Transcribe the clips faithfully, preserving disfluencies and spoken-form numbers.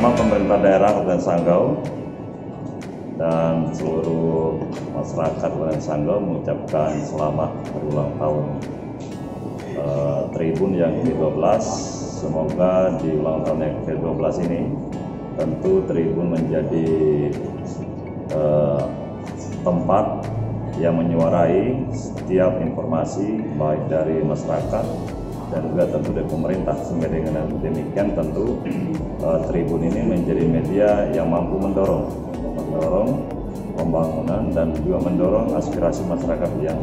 bersama pemerintah daerah Kabupaten Sanggau dan seluruh masyarakat Kabupaten Sanggau mengucapkan selamat berulang tahun uh, Tribun yang ke dua belas. Semoga di ulang tahun yang ke dua belas ini tentu Tribun menjadi uh, tempat yang menyuarai setiap informasi baik dari masyarakat dan juga tentu dari pemerintah. Sehingga dengan demikian tentu uh, Tribun ini menjadi media yang mampu mendorong, mendorong pembangunan dan juga mendorong aspirasi masyarakat yang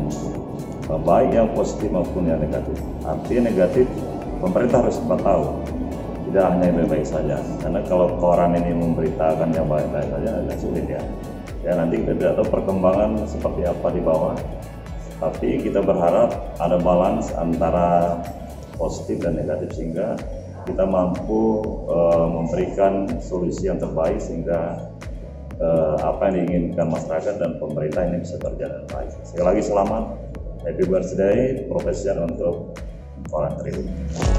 uh, baik yang positif maupun yang negatif. Artinya negatif pemerintah harus cepat tahu, tidak hanya yang baik-baik saja. Karena kalau koran ini memberitakan yang baik-baik saja agak sulit ya. Ya nanti kita tidak tahu perkembangan seperti apa di bawah. Tapi kita berharap ada balance antara positif dan negatif sehingga kita mampu uh, memberikan solusi yang terbaik sehingga uh, apa yang diinginkan masyarakat dan pemerintah ini bisa berjalan baik. Sekali lagi selamat, happy birthday, profesional untuk orang Tribun.